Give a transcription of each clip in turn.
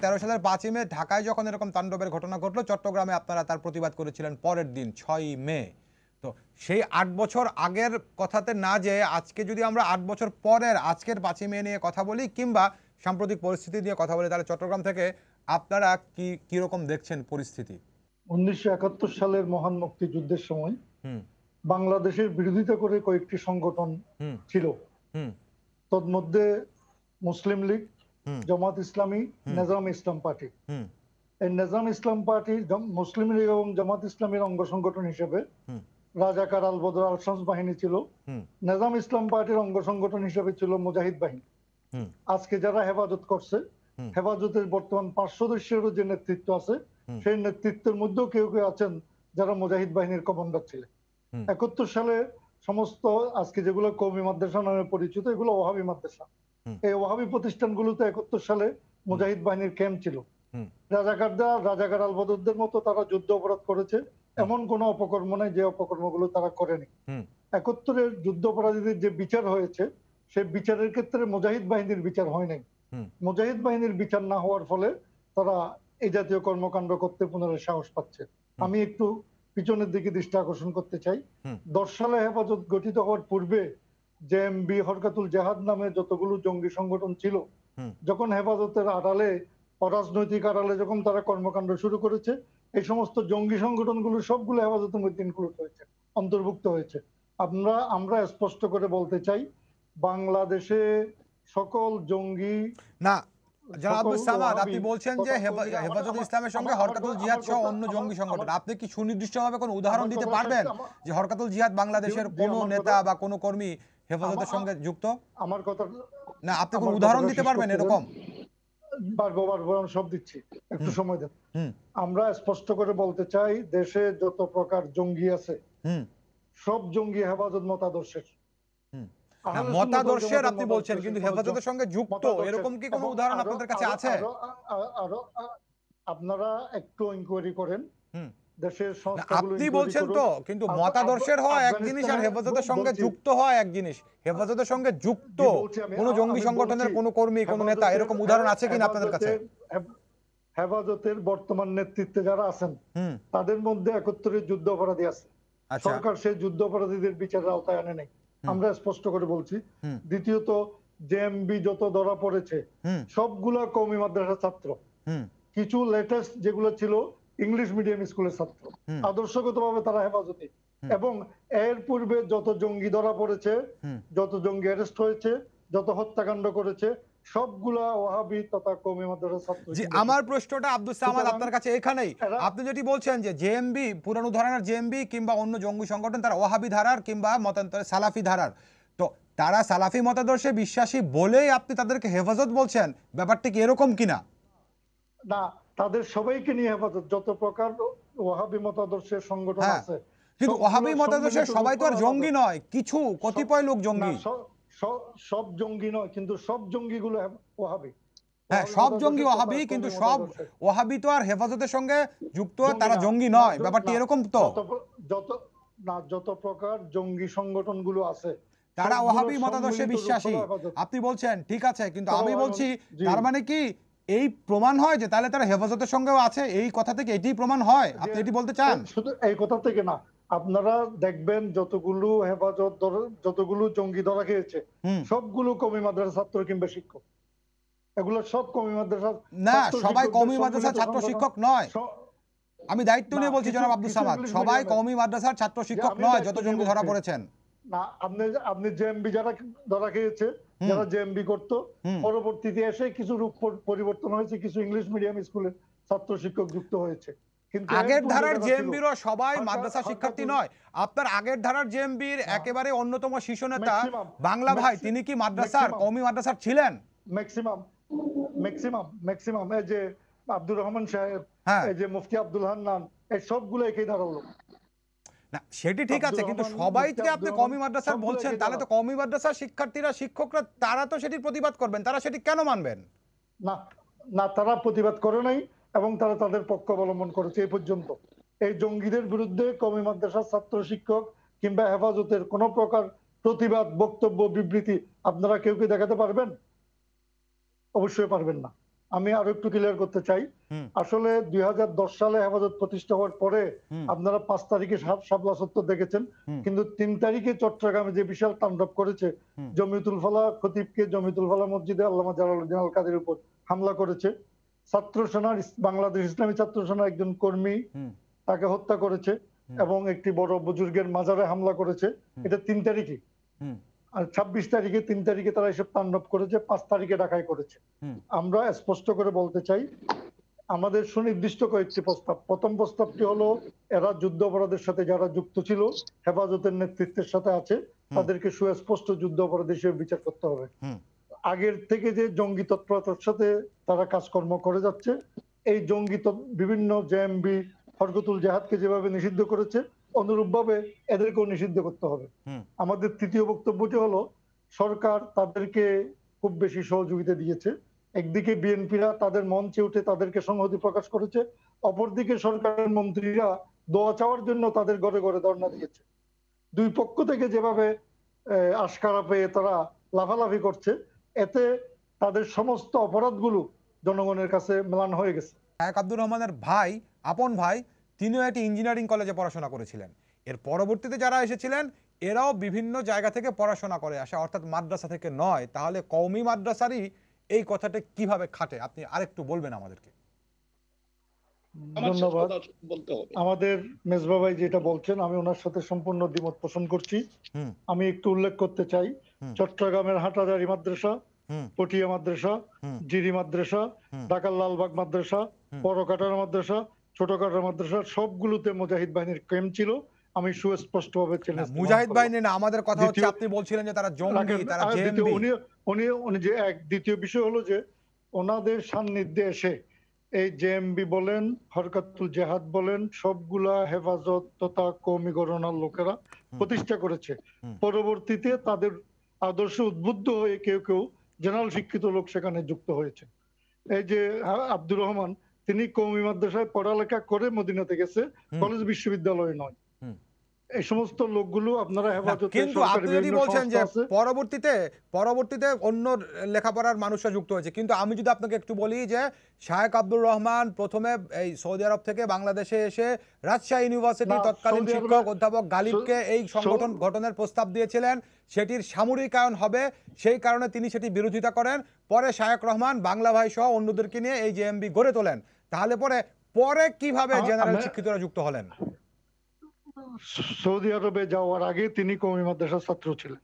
2013 সালের 5 মে ঢাকায় যখন এরকম তাণ্ডবের ঘটনা ঘটলো চট্টগ্রামে আপনারা তার প্রতিবাদ করেছিলেন পরের দিন 6 মে তো সেই 8 বছর আগের কথাতে না যেয়ে আজকে যদি আমরা 8 বছর পরের আজকের 5 মে নিয়ে কথা বলি কিংবা সাম্প্রতিক পরিস্থিতি নিয়ে কথা বলি তাহলে চট্টগ্রাম থেকে আপনারা কি কি রকম দেখছেন পরিস্থিতি 1971 সালের মহান মুক্তিযুদ্ধের সময় বাংলাদেশের বিরোধিতা করে কয়েকটি সংগঠন ছিল তন্মধ্যে মুসলিম লীগ জামাত ইসলামী নিজাম ইসলাম পার্টি এই নিজাম ইসলাম পার্টি মুসলিম লীগ এবং জামাত ইসলামের অঙ্গ সংগঠন হিসেবে রাজাকার আল বদর আল শামস বাহিনী ছিল নিজাম ইসলাম পার্টির অঙ্গ সংগঠন হিসেবে ছিল মুজাহিদ বাহিনী আজকে যারা হেফাজত করছে হেফাজতের বর্তমান ৫ সদস্যেরও যে নেতৃত্ব আছে সেই নেতৃত্বের মধ্যেও কেউ কেউ আছেন যারা মুজাহিদ বাহিনীর কমান্ডার ছিলেন ৭১ সালে সমস্ত আজকে যেগুলো কওমি মাদ্রাসা নামে পরিচিত এগুলো ওয়াহাবি মাদ্রাসা এই ওয়াহাবি প্রতিষ্ঠানগুলোতে ৭১ সালে মুজাহিদ বাহিনীর ক্যাম্প ছিল রাজাকাররা রাজাকার আল বদরদের মতো তারা যুদ্ধ অপরাধ করেছে এমন কোনো অপকর্ম নাই যে অপকর্মগুলো তারা করেনি ৭১ এর যুদ্ধ অপরাধীদের যে বিচার হয়েছে সেই বিচারের ক্ষেত্রে মুজাহিদ বাহিনীর বিচার হয় নাই মুজাহিদ বাহিনীর বিচার না হওয়ার ফলে তারা এই জাতীয় কর্মকাণ্ড করতে পুনরায় সাহস পাচ্ছে আমি একটু পিছনের দিকে দৃষ্টি আকর্ষণ করতে চাই 10 সালে হেফাজত গঠিত হওয়ার পূর্বে জেএমবি হরকাতুল জাহাদ নামে যতগুলো জঙ্গি সংগঠন ছিল যখন হেফাজতের আড়ালে রাজনৈতিক আড়ালে যখন তারা কর্মকাণ্ড শুরু করেছে এই সমস্ত জঙ্গি সংগঠনগুলো সবগুলো হেফাজতের মধ্যে ইনক্লুড হয়েছে অন্তর্ভুক্ত হয়েছে আমরা স্পষ্ট করে বলতে চাই বাংলাদেশে সকল জঙ্গি না আমরা স্পষ্ট করে বলতে চাই দেশে যত প্রকার জঙ্গি আছে সব জঙ্গি হেফাজত মতাদর্শের মতাদর্শের আপনি বলছেন কিন্তু হেফাজতের সঙ্গে যুক্ত এরকম কি কোনো উদাহরণ আপনাদের কাছে আছে আপনারা একটু ইনকোয়ারি করেন দেশের সংস্থাগুলো আপনি বলছেন তো কিন্তু মতাদর্শের হয় এক জিনিস আর হেফাজতের সঙ্গে যুক্ত হয় এক জিনিস হেফাজতের সঙ্গে যুক্ত কোনো জঙ্গি সংগঠনের কোনো কর্মী কোনো নেতা এরকম উদাহরণ আছে কিনা আপনাদের কাছে হেফাজতের বর্তমান নেতৃত্বে যারা আছেন তাদের মধ্যে ৭১ এর যুদ্ধ অপরাধী আছে সরকার সেই যুদ্ধ অপরাধীদের বিচারের আওতায় আনে নাই আমরা স্পষ্ট করে বলছি দ্বিতীয়ত জেএমবি যত ধরা পড়েছে সবগুলা কওমি মাদ্রাসা ছাত্র কিছু লেটেস্ট যেগুলো ছিল ইংলিশ মিডিয়াম স্কুলের ছাত্র আদর্শগতভাবে তারা হেফাজতে এবং এর পূর্বে যত জঙ্গি ধরা পড়েছে যত জঙ্গি অ্যারেস্ট হয়েছে যত হত্যাকাণ্ড করেছে সবগুলা ওয়াহাবি তথা কওমি মাদ্রাসা ছাত্র জি আমার প্রশ্নটা আব্দুস সামাদ আপনার কাছে এখানেই আপনি যেটি বলছেন যে জেএমবি পুরানো ধরনের জেএমবি কিংবা অন্য জঙ্গি সংগঠন তারা ওয়াহাবি ধারার কিংবা মতান্তরে সালাফি ধারার তো তারা সালাফি মতাদর্শে বিশ্বাসী বলেই আপনি তাদেরকে হেফাজত বলছেন ব্যাপারটা কি এরকম কিনা না তাদের সবাইকে নিয়ে হেফাজত যত প্রকার ওয়াহাবি মতাদর্শের সংগঠন আছে কিন্তু ওয়াহাবি মতাদর্শের সবাই তো আর জঙ্গি নয় কিছু কতিপয় লোক জঙ্গি সব জঙ্গি নয় কিন্তু সব জঙ্গিগুলো ওয়াহাবি হ্যাঁ সব জঙ্গি ওয়াহাবি কিন্তু সব ওয়াহাবি তো আর হেফাজতের সঙ্গে যুক্ত তারা জঙ্গি নয় ব্যাপারটি এরকম তো যত প্রকার জঙ্গি সংগঠনগুলো আছে তারা ওয়াহাবি মতাদর্শে বিশ্বাসী আপনি বলছেন ঠিক আছে কিন্তু আমি বলছি তার মানে কি এই প্রমাণ হয় যে তাহলে তারা হেফাজতের সঙ্গেও আছে এই কথা থেকে এটি প্রমাণ হয় আপনি এটি বলতে চান শুধু এই কথা থেকে না আপনারা দেখবেন যতগুলো হেফাজত যতগুলো জঙ্গি ধরা খেয়েছে সবগুলো কওমি মাদ্রাসা ছাত্র কিংবা শিক্ষক এগুলো সব কওমি মাদ্রাসা না সবাই কওমি মাদ্রাসা ছাত্র শিক্ষক নয় আমি দায়িত্ব নিয়ে বলছি জনাব আব্দুস সামাদ সবাই কওমি মাদ্রাসার ছাত্র শিক্ষক নয় যত জঙ্গি ধরা পড়েছেন না আপনি জেএমবি যারা ধরা খেয়েছে যারা জেএমবি করত পরবর্তীতে এসে কিছু রূপ পরিবর্তন হয়েছে কিছু ইংলিশ মিডিয়াম স্কুলে ছাত্র শিক্ষক যুক্ত হয়েছে আগের ধারার জেএমবির সবাই মাদ্রাসা শিক্ষার্থী নয় আপনার আগের ধারার জেএমবির একেবারে অন্যতম শীর্ষ নেতা বাংলা ভাই তিনি কি মাদ্রাসার কওমি মাদ্রাসার ছিলেন ম্যাক্সিমাম ম্যাক্সিমাম ম্যাক্সিমাম এই যে আব্দুর রহমান সাহেব এই যে মুফতি আব্দুল হান্নান এই সবগুলো একই ধারার লোক না সেটি ঠিক আছে কিন্তু সবাইকে আপনি কওমি মাদ্রাসার বলছেন তাহলে তো কওমি মাদ্রাসার শিক্ষার্থীরা শিক্ষকরা তারা তো সেটি প্রতিবাদ করবেন তারা সেটি কেন মানবেন না না তারা প্রতিবাদ করে নাই এবং তারা তাদের পক্ষ অবলম্বন করেছে এই পর্যন্ত এই জঙ্গিদের বিরুদ্ধে কওমি মাদ্রাসার ছাত্র শিক্ষক কিংবা হেফাজতের কোনো প্রকার প্রতিবাদ বক্তব্য বিবৃতি আপনারা কেউ কি দেখাতে পারবেন অবশ্যই পারবেন না जमीतुल फला खतीब के जमीतुल फला मस्जिदे आल्लामा जलालुद्दीन आल कादिर ऊपर हमला करेছে ছাত্র সেনার বাংলাদেশ ইসলামী ছাত্র সেনা একজন কর্মী তাকে হত্যা করেছে এবং একটি বড় বুজুর্গের মাজারে হামলা করেছে। এটা ৩ তারিখে। ২৬ তারিখে ৩ তারিখে তারা এসব তাণ্ডব করেছে, ৫ তারিখে ঢাকায় করেছে। আমরা স্পষ্ট করে বলতে চাই আমাদের সুনির্দিষ্ট কয়েকটি প্রস্তাব। প্রথম প্রস্তাবটি হলো এরা যুদ্ধাপরাধের সাথে যারা যুক্ত ছিল হেফাজতের নেতৃত্বের সাথে আছে তাদেরকে সুস্পষ্ট যুদ্ধাপরাধ হিসেবে বিচার করতে হবে। আগের থেকে যে জঙ্গি তৎপরতার সাথে তারা কাজকর্ম করে যাচ্ছে এই জঙ্গি বিভিন্ন জেএমবি ফরগতুল জাহাদকে যেভাবে নিষিদ্ধ করেছে অনুরূপভাবে এদেরকেও নিষিদ্ধ করতে হবে। আমাদের তৃতীয় বক্তব্যটি হলো সরকার তাদেরকে খুব বেশি সহযোগিতা দিয়েছে। একদিকে বিএনপিরা তাদের মঞ্চে উঠে তাদেরকে সংহতি প্রকাশ করেছে, অপরদিকে সরকারের মন্ত্রীরা দোয়া চাওয়ার জন্য তাদের ঘরে ঘরে ধর্ণা দিয়েছে। দুই পক্ষ থেকে যেভাবে আশকারা পেয়ে তারা লাফালাফি করছে এতে তাদের সমস্ত অপরাধগুলো জনগণের কাছে ম্লান হয়ে গেছে। এক আব্দুর রহমানের ভাই আপন ভাই তিনিও একটি ইঞ্জিনিয়ারিং কলেজে পড়াশোনা করেছিলেন। এর পরবর্তীতে যারা এসেছিলেন এরাও বিভিন্ন জায়গা থেকে পড়াশোনা করে আসে, অর্থাৎ মাদ্রাসা থেকে নয়। তাহলে কওমি মাদ্রাসারই এই কথাটা কিভাবে খাটে আপনি আরেকটু বলবেন আমাদেরকে? ধন্যবাদ। আমাদের মেজবা ভাই যেটা বলছেন আমি ওনার সাথে সম্পূর্ণ দ্বিমত পোষণ করছি। আমি একটু উল্লেখ করতে চাই চট্টগ্রামের হাটাজারি মাদ্রাসা, পটিয়া মাদ্রাসা, জিরি মাদ্রাসা, ঢাকার লালবাগ মাদ্রাসা, বড়কাটার মাদ্রাসা, ছোটকাটার মাদ্রাসা সবগুলোতে মুজাহিদ বাহিনীর ক্যাম্প ছিল। আমি সুস্পষ্টভাবে চ্যালেঞ্জ মুজাহিদ বাহিনী না, আমাদের কথা হচ্ছে আপনি বলছিলেন যে তারা জঙ্গি, তারা জেএমবি। উনি যে এক দ্বিতীয় বিষয় হলো যে ওনাদের সান্নিধ্যে এসে এই জেএমবি বলেন হরকাতুল জিহাদ বলেন সবগুলা হেফাজত তথা কওমি গণনার লোকেরা প্রতিষ্ঠা করেছে। পরবর্তীতে তাদের আদর্শ উদ্বুদ্ধ হয়ে কেউ কেউ জেনারেল শিক্ষিত লোক সেখানে যুক্ত হয়েছে। এই যে আব্দুর রহমান তিনি কওমি মাদ্রাসায় পড়ালেখা করে মদিনাতে গেছে, কলেজ বিশ্ববিদ্যালয়ে নয়। এই সমস্ত লোকগুলো আপনারা হেফাজতে কিন্তু আপনি যদি বলেন যে পরবর্তীতে অন্য লেখাপড়ার মানুষরা যুক্ত হয়েছে, কিন্তু আমি যদি আপনাকে একটু বলি যে শায়েখ আব্দুর রহমান প্রথমে এই সৌদি আরব থেকে বাংলাদেশে এসে রাজশাহী ইউনিভার্সিটির তৎকালীন শিক্ষক অধ্যাপক গালিবকে এই সংগঠন গঠনের প্রস্তাব দিয়েছিলেন, সেটির সামরিকায়ন হবে, সেই কারণে তিনি সেটি বিরোধিতা করেন। পরে শায়েখ রহমান বাংলা ভাই সহ অন্যদেরকে নিয়ে এই জেএমবি গড়ে তোলেন। তাহলে পরে কিভাবে জেনারেল শিক্ষিতরা যুক্ত হলেন? সৌদি আরবে যাওয়ার আগে তিনি কওমি মাদ্রাসার ছাত্র ছিলেন।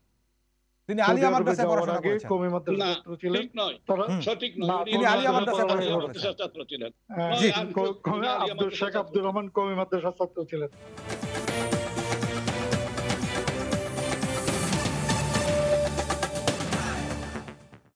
তিনি আলিয়া মাদ্রাসায় পড়াশোনা করেছেন। কওমি মাদ্রাসার ছাত্র ছিলেন। সঠিক নয়। তিনি আলিয়া মাদ্রাসায় পড়াশোনা ছাত্র ছিলেন। আব্দুল শেখ আব্দুর রহমান কওমি মাদ্রাসার ছাত্র ছিলেন।